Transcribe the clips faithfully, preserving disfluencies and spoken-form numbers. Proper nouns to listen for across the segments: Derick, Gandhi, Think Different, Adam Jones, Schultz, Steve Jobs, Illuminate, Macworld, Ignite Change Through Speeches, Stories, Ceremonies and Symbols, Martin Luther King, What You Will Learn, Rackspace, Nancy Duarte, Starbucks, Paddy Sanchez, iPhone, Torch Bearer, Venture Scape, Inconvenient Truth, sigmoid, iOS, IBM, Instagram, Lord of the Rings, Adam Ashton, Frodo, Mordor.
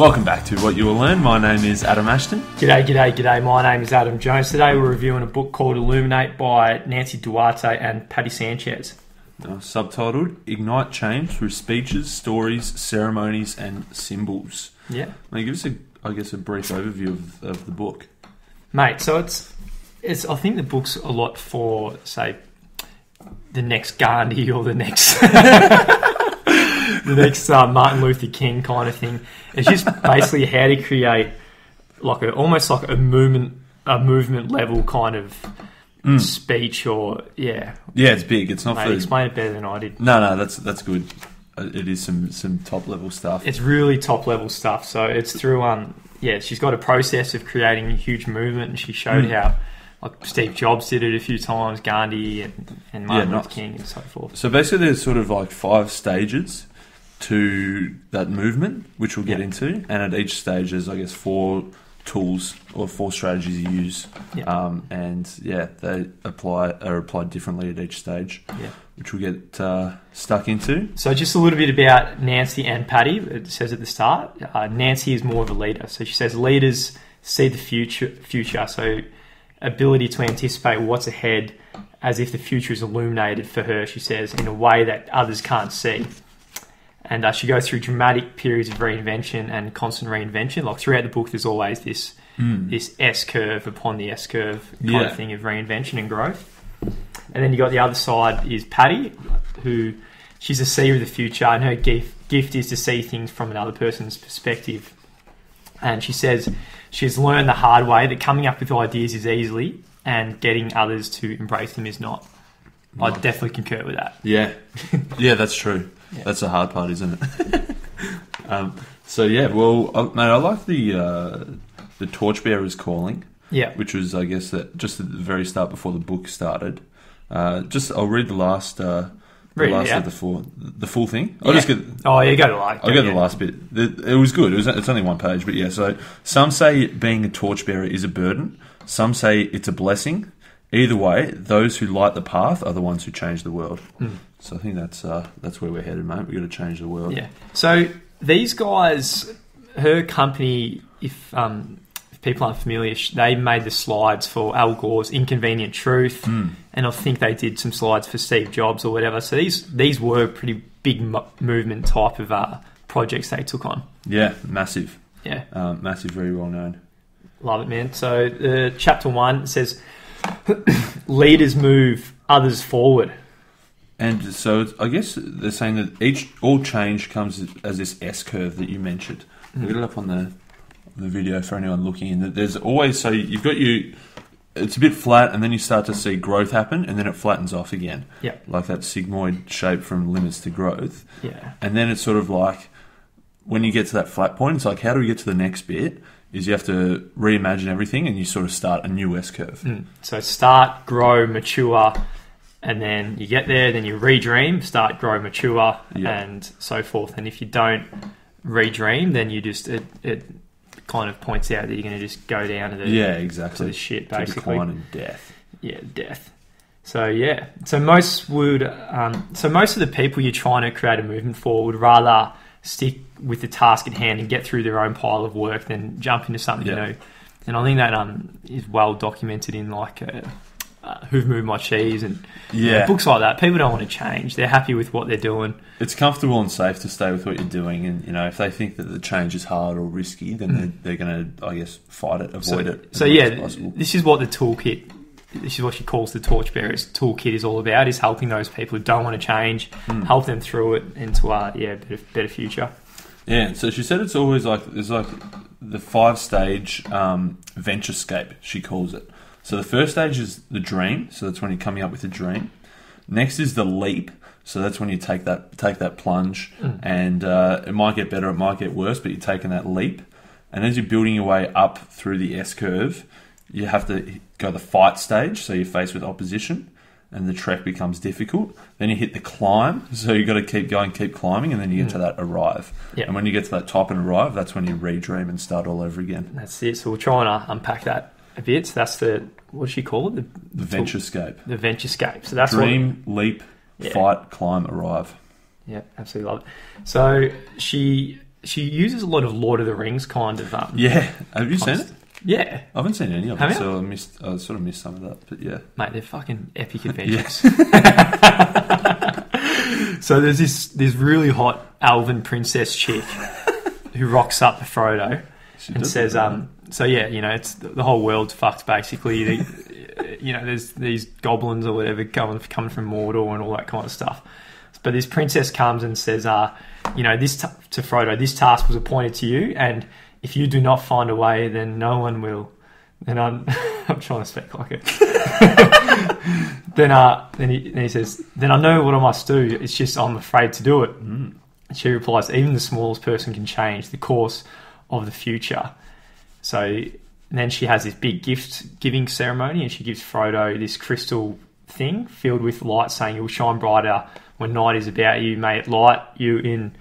Welcome back to What You Will Learn. My name is Adam Ashton. G'day, g'day, g'day. My name is Adam Jones. Today we're reviewing a book called Illuminate by Nancy Duarte and Paddy Sanchez. Uh, subtitled Ignite Change Through Speeches, Stories, Ceremonies and Symbols. Yeah. Now, give us, a, I guess, a brief overview of, of the book. Mate, so it's, it's, I think the book's a lot for, say, the next Gandhi or the next... the next uh, Martin Luther King kind of thing. It's just basically how to create like a, almost like a movement, a movement level kind of mm. speech or yeah, yeah. It's big. It's not. Mate, for... Explain it better than I did. No, no, that's that's good. It is some some top level stuff. It's really top level stuff. So it's through um yeah. She's got a process of creating a huge movement, and she showed mm. how. Like Steve Jobs did it a few times, Gandhi and, and Martin yeah, Luther King and so forth. So basically there's sort of like five stages to that movement, which we'll get yeah. into. And at each stage there's, I guess, four tools or four strategies you use. Yeah. Um, and, yeah, they apply are applied differently at each stage, yeah. which we'll get uh, stuck into. So just a little bit about Nancy and Paddy. It says at the start, uh, Nancy is more of a leader. So she says leaders see the future. future. So... ability to anticipate what's ahead as if the future is illuminated for her, she says, in a way that others can't see. And uh, she goes through dramatic periods of reinvention and constant reinvention. Like throughout the book, there's always this mm. this S-curve upon the S-curve kind yeah. of thing of reinvention and growth. And then you got the other side is Paddy, who she's a seer of the future, and her gift, gift is to see things from another person's perspective. And she says she's learned the hard way that coming up with ideas is easily and getting others to embrace them is not. Nice. I definitely concur with that. Yeah. Yeah, that's true. Yeah. That's the hard part, isn't it? um, so, yeah, well, uh, mate, I like the uh, the Torch Bearer's calling, yeah. which was, I guess, that just at the very start before the book started. Uh, just I'll read the last... Uh, The really, last yeah. of the four, the full thing. I'll yeah. just get. Oh, you yeah, go to like. I'll go to yeah. the last bit. It, it was good. It was. It's only one page, but yeah. So some say being a torchbearer is a burden. Some say it's a blessing. Either way, those who light the path are the ones who change the world. Mm. So I think that's uh, that's where we're headed, mate. We've got to change the world. Yeah. So these guys, her company, if um, if people aren't familiar, they made the slides for Al Gore's Inconvenient Truth. Mm. And I think they did some slides for Steve Jobs or whatever. So these these were pretty big mo movement type of uh, projects they took on. Yeah, massive. Yeah. Um, massive, very well known. Love it, man. So uh, chapter one says, leaders move others forward. And so I guess they're saying that each all change comes as this S-curve that you mentioned. Mm. We've got it up on the, on the video for anyone looking in. That there's always, so you've got your... It's a bit flat, and then you start to see growth happen, and then it flattens off again. Yeah, like that sigmoid shape from limits to growth. Yeah, and then it's sort of like when you get to that flat point, it's like how do we get to the next bit? Is you have to reimagine everything, and you sort of start a new S curve. Mm. So start, grow, mature, and then you get there. Then you redream, start, grow, mature, yeah. and so forth. And if you don't redream, then you just it. it kind of points out that you're going to just go down to the yeah exactly to the shit basically to decline and death yeah death so yeah so most would um, so most of the people you're trying to create a movement for would rather stick with the task at hand and get through their own pile of work than jump into something yeah. new. And I think that um is well documented in like uh, uh, Who Moved My Cheese and yeah you know, books like that. People don't want to change. They're happy with what they're doing. It's comfortable and safe to stay with what you're doing, and you know if they think that the change is hard or risky, then they're, they're going to, I guess, fight it, avoid so, it. So yeah, this is what the toolkit, this is what she calls the Torchbearer's toolkit is all about, is helping those people who don't want to change, mm. help them through it into a yeah better, better future. Yeah. So she said it's always like there's like the five stage um, Venture Scape, she calls it. So the first stage is the dream. So that's when you're coming up with a dream. Next is the leap. So that's when you take that take that plunge, mm. and uh, it might get better, it might get worse, but you're taking that leap. And as you're building your way up through the S-curve, you have to go the fight stage, so you're faced with opposition, and the trek becomes difficult. Then you hit the climb, so you've got to keep going, keep climbing, and then you get mm. to that arrive. Yep. And when you get to that top and arrive, that's when you redream and start all over again. That's it. So we'll try and unpack that a bit. So that's the, what does she call it? The, the Venture Scape. The Venture Scape. So that's dream, what, leap. Yeah. Fight, climb, arrive. Yeah, absolutely love it. So she she uses a lot of Lord of the Rings kind of... Um, yeah. Have you seen it? Yeah. I haven't seen any of Have it, you? so I missed. I sort of missed some of that, but yeah. Mate, they're fucking epic adventures. So there's this, this really hot elven princess chick who rocks up to Frodo she and says... um. So yeah, you know, it's the whole world's fucked basically. They, you know, there's these goblins or whatever coming coming from Mordor and all that kind of stuff. But this princess comes and says, "Uh, you know, this t to Frodo, this task was appointed to you, and if you do not find a way, then no one will." And I'm I'm trying to speak like it. Then uh, then he, then he says, "Then I know what I must do. It's just I'm afraid to do it." Mm. She replies, "Even the smallest person can change the course of the future." So and then she has this big gift giving ceremony and she gives Frodo this crystal thing filled with light saying it will shine brighter when night is about you, may it light you in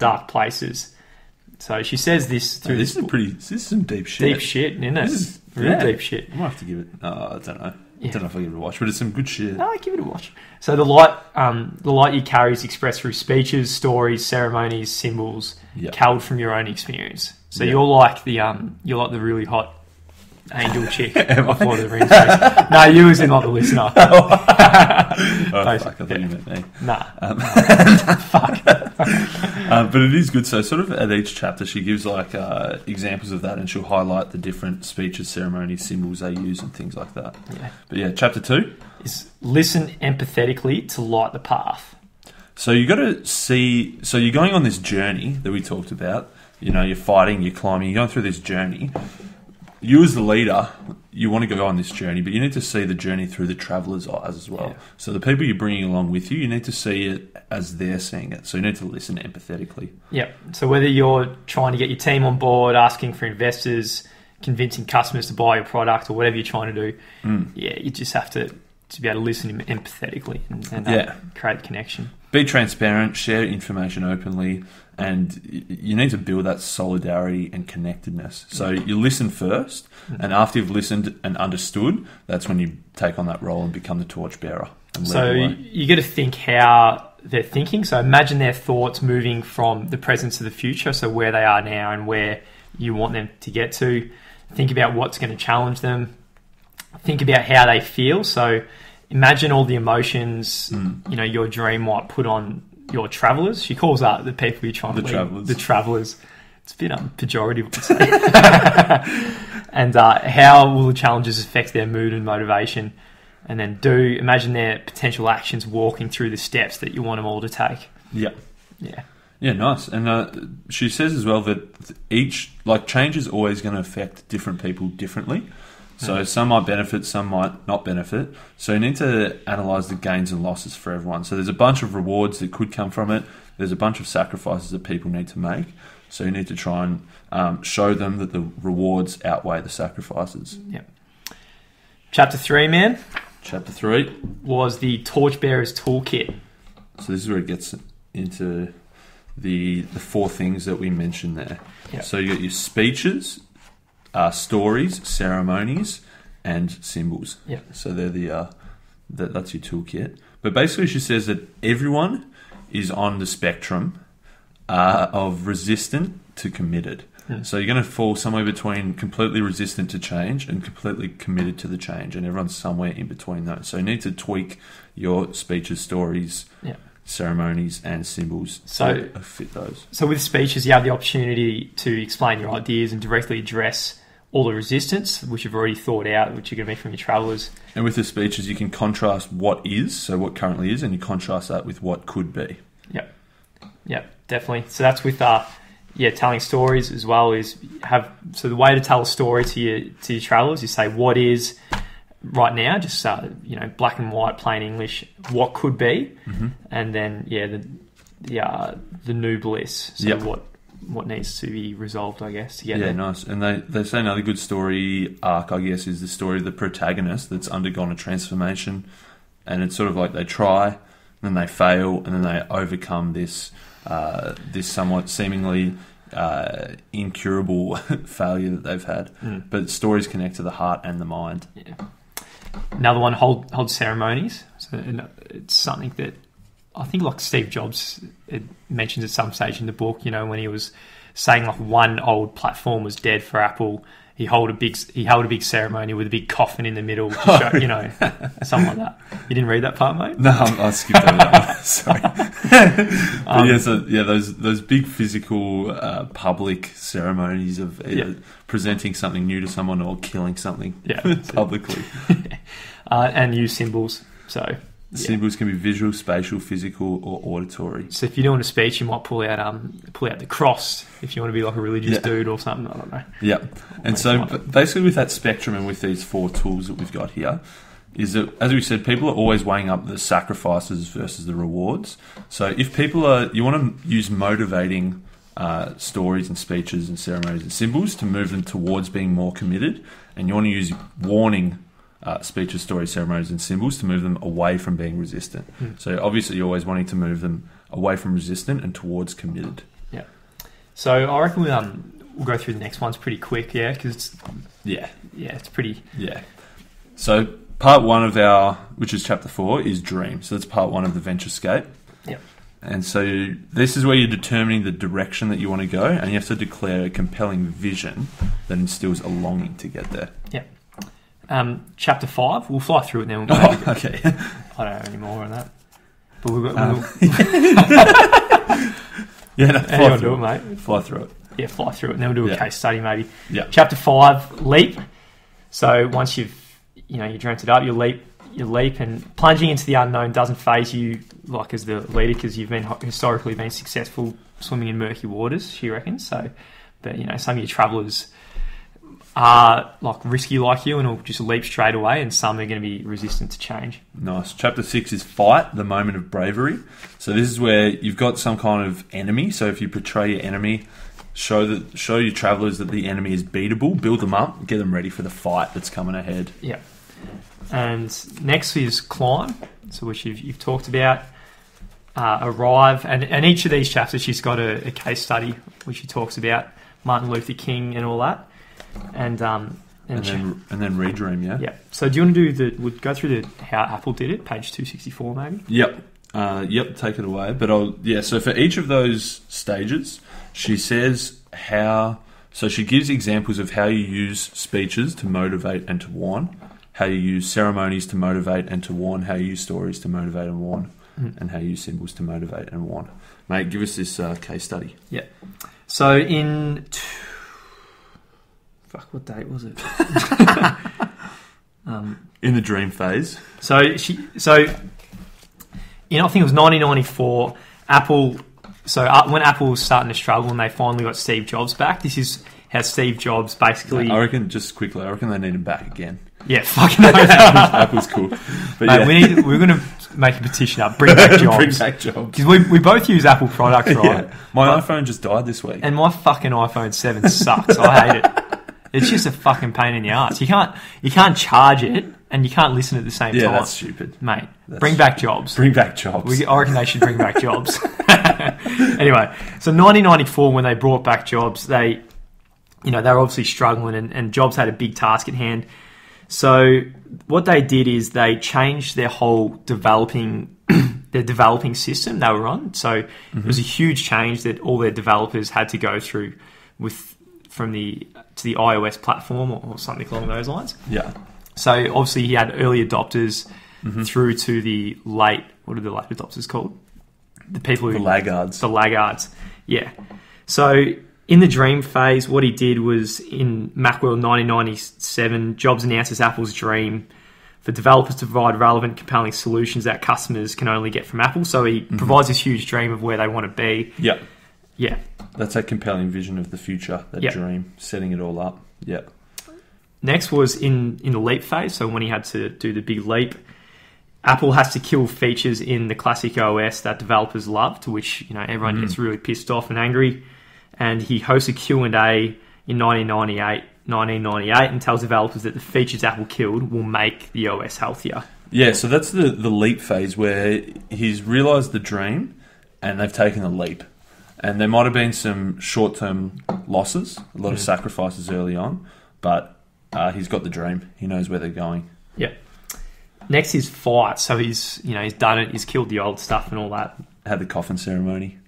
dark places. So she says this through oh, this, this is pretty this is some deep shit. Deep shit, isn't it? This is real yeah. deep shit. I might have to give it uh, I don't know. Yeah. I don't know if I give it a watch, but it's some good shit. No, I give it a watch. So the light um, the light you carry is expressed through speeches, stories, ceremonies, symbols, yep. culled from your own experience. So yep. you're like the um, you're like the really hot angel chick of Lord of the Rings. No, you as in like the listener. Oh, oh fuck! I thought yeah. you meant me. Nah, um, fuck. um, but it is good. So sort of at each chapter, she gives like uh, examples of that, and she'll highlight the different speeches, ceremonies, symbols they use, and things like that. Yeah. But yeah, chapter two is listen empathetically to light the path. So you got to see. So you're going on this journey that we talked about. You know, you're fighting, you're climbing, you're going through this journey. You as the leader, you want to go on this journey, but you need to see the journey through the traveler's eyes as well. Yeah. So the people you're bringing along with you, you need to see it as they're seeing it. So you need to listen empathetically. Yeah. So whether you're trying to get your team on board, asking for investors, convincing customers to buy your product or whatever you're trying to do, mm. yeah, you just have to, to be able to listen empathetically and, and yeah. um, create the connection. Be transparent, share information openly, and you need to build that solidarity and connectedness. So you listen first, and after you've listened and understood, that's when you take on that role and become the torch bearer. So you got to think how they're thinking. So imagine their thoughts moving from the present to the future, so where they are now and where you want them to get to. Think about what's going to challenge them. Think about how they feel. So imagine all the emotions, mm. you know, your dream might put on your travellers. She calls out the people you're trying the to lead, the travellers. It's a bit um, pejorative, I'd say. And uh, how will the challenges affect their mood and motivation? And then do imagine their potential actions walking through the steps that you want them all to take. Yeah. Yeah. Yeah, nice. And uh, she says as well that each, like, change is always going to affect different people differently. So some might benefit, some might not benefit. So you need to analyse the gains and losses for everyone. So there's a bunch of rewards that could come from it. There's a bunch of sacrifices that people need to make. So you need to try and um, show them that the rewards outweigh the sacrifices. Yep. Chapter three, man. Chapter three. Was the Torchbearer's Toolkit. So this is where it gets into the, the four things that we mentioned there. Yep. So you got your speeches, Uh, stories, ceremonies, and symbols. Yeah. So they're the uh, that that's your toolkit. But basically, she says that everyone is on the spectrum uh, of resistant to committed. Mm. So you're going to fall somewhere between completely resistant to change and completely committed to the change, and everyone's somewhere in between those. So you need to tweak your speeches, stories, yeah. ceremonies, and symbols so to fit those. So with speeches, you have the opportunity to explain your ideas and directly address all the resistance, which you've already thought out, which you're going to make from your travellers. And with the speeches, you can contrast what is, so what currently is, and you contrast that with what could be. Yep. Yep, definitely. So that's with, uh, yeah, telling stories as well is have, so the way to tell a story to your, to your travellers, you say what is right now, just, uh, you know, black and white, plain English, what could be, mm-hmm. and then, yeah, the, the, uh, the new bliss, so yep. what... what needs to be resolved, I guess, together. Yeah, nice. And they, they say another good story arc, I guess, is the story of the protagonist that's undergone a transformation, and it's sort of like they try, then they fail, and then they overcome this uh, this somewhat seemingly uh, incurable failure that they've had. Mm. But stories connect to the heart and the mind. Yeah. Another one, hold, hold ceremonies. So it's something that I think like Steve Jobs it mentions at some stage in the book, you know, when he was saying like one old platform was dead for Apple. He held a big he held a big ceremony with a big coffin in the middle, to show, oh. you know, something like that. You didn't read that part, mate? No, I skipped over that one. Sorry. But um, yeah, so, yeah, those those big physical uh, public ceremonies of uh, yeah. presenting something new to someone or killing something yeah, publicly, uh, and use symbols. So symbols yeah. can be visual, spatial, physical, or auditory. So if you're doing a speech, you might pull out um pull out the cross if you want to be like a religious yeah. dude or something. I don't know. Yeah, or and so basically with that spectrum and with these four tools that we've got here, is that as we said, people are always weighing up the sacrifices versus the rewards. So if people are, you want to use motivating uh, stories and speeches and ceremonies and symbols to move them towards being more committed, and you want to use warning. Uh, speeches, stories, ceremonies, and symbols to move them away from being resistant. Mm. So obviously, you're always wanting to move them away from resistant and towards committed. Yeah. So I reckon we, um, we'll go through the next ones pretty quick, yeah, because it's yeah, yeah, it's pretty yeah. So part one of our, which is chapter four, is dream. So that's part one of the Venture Scape. Yeah. And so this is where you're determining the direction that you want to go, and you have to declare a compelling vision that instills a longing to get there. Yeah. Um, chapter five, we'll fly through it now. We'll oh, okay. I don't have any more on that. But we'll, we'll, um, we'll yeah, no, fly through do it, mate. Fly through it. Yeah, fly through it. And then we'll do a yeah. case study, maybe. Yeah. Chapter five, leap. So once you've, you know, you dreamt it up, you leap, you leap, and plunging into the unknown doesn't phase you, like as the leader, because you've been historically been successful swimming in murky waters. She reckons so. But you know, some of your travellers. Are like risky like you and will just leap straight away, and some are going to be resistant to change. Nice. Chapter six is fight, the moment of bravery. So this is where you've got some kind of enemy. So if you portray your enemy, show that show your travellers that the enemy is beatable, build them up, get them ready for the fight that's coming ahead. Yeah. And next is climb, so which you've, you've talked about. Uh, arrive, and, and each of these chapters she's got a, a case study which she talks about Martin Luther King and all that. And um and, and then and then redream yeah yeah. So do you want to do the we'll go through the how Apple did it, page two sixty-four maybe? Yep, uh, yep. Take it away. But I'll yeah. So for each of those stages, she says how. So she gives examples of how you use speeches to motivate and to warn, how you use ceremonies to motivate and to warn, how you use stories to motivate and warn, mm. and how you use symbols to motivate and warn. Mate, give us this uh, case study. Yeah. So in. T- Fuck, what date was it? um, in the dream phase. So, she, so you know, I think it was nineteen ninety-four, Apple... So uh, when Apple was starting to struggle and they finally got Steve Jobs back, this is how Steve Jobs basically... I reckon, just quickly, I reckon they need him back again. Yeah, fucking no. Apple's, Apple's cool. But Mate, yeah. we need, we're going to make a petition up, bring back Jobs. Bring back Jobs. Because we, we both use Apple products, right? Yeah. My but, iPhone just died this week. And my fucking iPhone seven sucks. I hate it. It's just a fucking pain in the arse. You can't you can't charge it and you can't listen at the same yeah, time. Yeah, that's stupid. Mate, that's bring back Jobs. Bring back Jobs. We, I reckon they should bring back Jobs. Anyway, so nineteen ninety-four when they brought back Jobs, they you know, they were obviously struggling and, and Jobs had a big task at hand. So what they did is they changed their whole developing their developing system they were on. So mm-hmm. it was a huge change that all their developers had to go through with from the to the iOS platform or, or something along those lines. Yeah. So obviously he had early adopters mm-hmm. through to the late. What are the late adopters called? The people who the laggards. The laggards. Yeah. So in the dream phase, what he did was in Macworld nineteen ninety-seven, Jobs announces Apple's dream for developers to provide relevant, compelling solutions that customers can only get from Apple. So he mm-hmm. provides this huge dream of where they want to be. Yeah. Yeah. That's a compelling vision of the future, that yep. dream, setting it all up. Yeah. Next was in, in the leap phase. So when he had to do the big leap, Apple has to kill features in the classic O S that developers love, to which you know everyone mm. gets really pissed off and angry. And he hosts a Q and A in nineteen ninety-eight and tells developers that the features Apple killed will make the O S healthier. Yeah, so that's the, the leap phase where he's realised the dream and they've taken a leap. And there might have been some short-term losses, a lot mm. of sacrifices early on, but uh, he's got the dream. He knows where they're going. Yeah. Next is fight. So he's, you know, he's done it. He's killed the old stuff and all that. Had the coffin ceremony.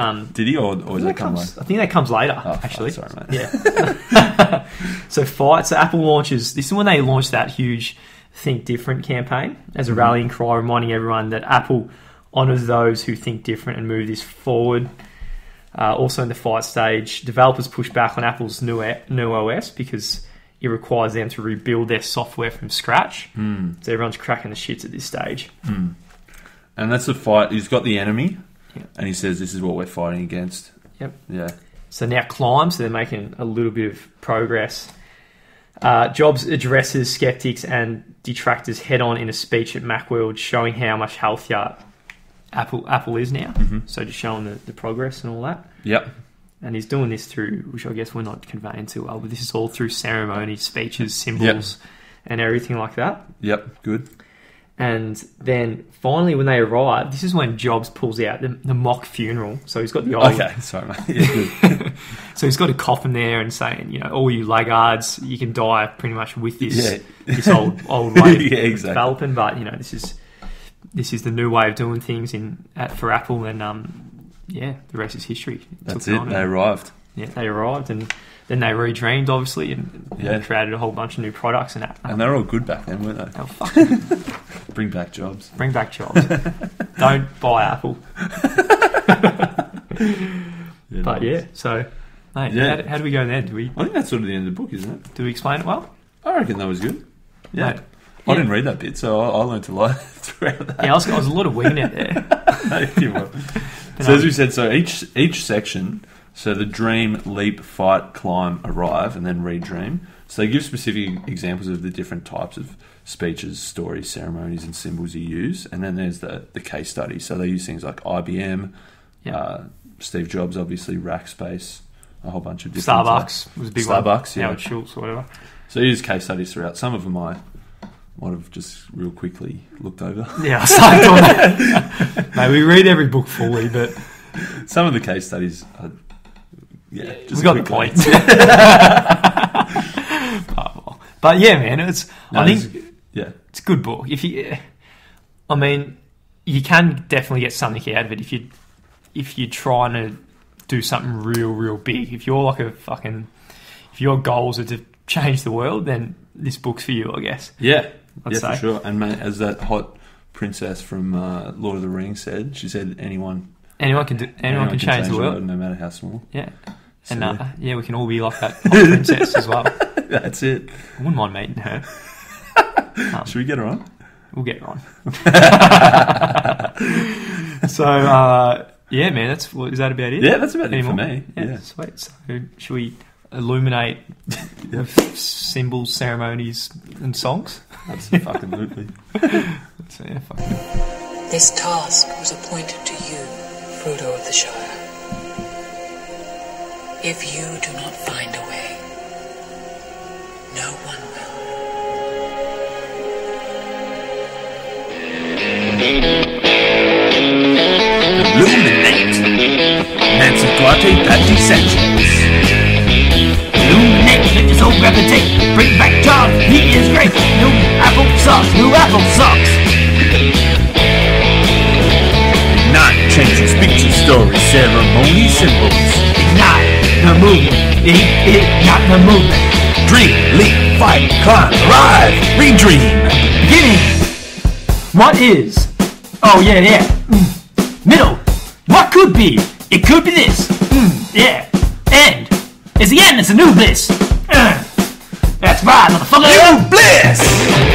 Um, Did he, or, or did that come later? I think that comes later, oh, actually. Sorry, mate. Yeah. so fight. So Apple launches. This is when they launched that huge Think Different campaign as a mm-hmm. rallying cry, reminding everyone that Apple honors those who think different and move this forward. Uh, also in the fight stage, developers push back on Apple's new new O S because it requires them to rebuild their software from scratch. Mm. So everyone's cracking the shits at this stage. Mm. And that's the fight. He's got the enemy. Yep. And he says, this is what we're fighting against. Yep. Yeah. So now climb. So they're making a little bit of progress. Uh, Jobs addresses skeptics and detractors head on in a speech at Macworld, showing how much healthier Apple Apple is now. Mm-hmm. So just showing the, the progress and all that. Yep. And he's doing this through, which I guess we're not conveying too well, but this is all through ceremonies, speeches, symbols, yep. and everything like that. Yep. Good. And then finally, when they arrive, this is when Jobs pulls out the, the mock funeral. So he's got the old... Okay, sorry, mate. Yeah, good. So he's got a coffin there and saying, you know, all you laggards, you can die pretty much with this yeah. this old old way of yeah, exactly. developing. But, you know, this is this is the new way of doing things in at, for Apple. And, um, yeah, the rest is history. It That's it. They and, arrived. Yeah, they arrived. And then they redreamed, obviously, and, yeah. and created a whole bunch of new products. And, um, and they were all good back then, weren't they? They were fucking good. Bring back Jobs. Bring back Jobs. Don't buy Apple. yeah, but nice. yeah, so, mate, yeah. How, how do we go then? Do we? I think that's sort of the end of the book, isn't it? Do we explain it well? I reckon that was good. Yeah. Mate, I yeah. didn't read that bit, so I, I learned to lie throughout that. Yeah, I was, I was a lot of winging it there. no, you were. So, as we said, so each each section, so the dream, leap, fight, climb, arrive, and then re-dream. So they give specific examples of the different types of speeches, stories, ceremonies, and symbols you use. And then there's the, the case study. So they use things like I B M, yep. uh, Steve Jobs, obviously, Rackspace, a whole bunch of different... Starbucks types. was a big Starbucks, one. Starbucks, yeah. Howard Schultz or whatever. So you use case studies throughout. Some of them I might have just real quickly looked over. Yeah, I started on that. Mate, we read every book fully, but... Some of the case studies... Are, yeah, just we got the point. But yeah, man, it's. No, I think it's, yeah, it's a good book. If you, I mean, you can definitely get something out of it if you, if you're trying to do something real, real big. If you're like a fucking, if your goals are to change the world, then this book's for you, I guess. Yeah, I'd yeah, say. for sure. And mate, as that hot princess from uh, Lord of the Rings said, she said, "Anyone, anyone can do, anyone, anyone can, can change, change the world, world, no matter how small." Yeah. So. And uh, yeah, we can all be like that hot princess as well. That's it. I wouldn't mind meeting her. Um, Should we get her on? We'll get her on. so, uh, yeah, man, that's is that about it? Yeah, that's about Any it more? for me. Yeah, yeah. Sweet. So, should we illuminate yep. symbols, ceremonies, and songs? Absolutely. so, yeah, fuck it. This task was appointed to you, Frodo of the Shire. If you do not find a way, no one will. Illuminate. Nancy Duarte, Paddy Sanchez. Illuminate. Make this all gravitate. Bring back Jobs. He is great. New Apple socks. New Apple socks. Ignite. Changes. Speeches. Stories. Ceremonies. Symbols. Ignite. The movement. Ignite the movement. Dream, leap, fight, climb, arrive, redream. Beginning. What is? Oh yeah, yeah. Mm. Middle. What could be? It could be this. Mm, yeah. End. It's the end. It's a new bliss. Uh, that's right, motherfucker. New bliss.